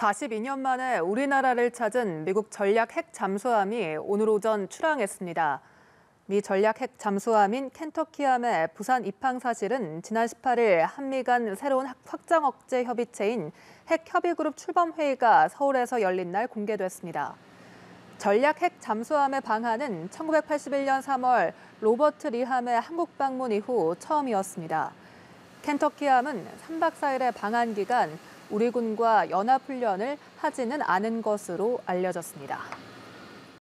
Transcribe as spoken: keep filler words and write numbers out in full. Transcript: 사십이 년 만에 우리나라를 찾은 미국 전략 핵 잠수함이 오늘 오전 출항했습니다. 미 전략 핵 잠수함인 켄터키함의 부산 입항 사실은 지난 십팔 일 한미 간 새로운 확장 억제 협의체인 핵협의그룹 출범회의가 서울에서 열린 날 공개됐습니다. 전략 핵 잠수함의 방한은 천구백팔십일 년 삼월 로버트 리함의 한국 방문 이후 처음이었습니다. 켄터키함은 삼 박 사 일의 방한 기간 우리 군과 연합훈련을 하지는 않은 것으로 알려졌습니다.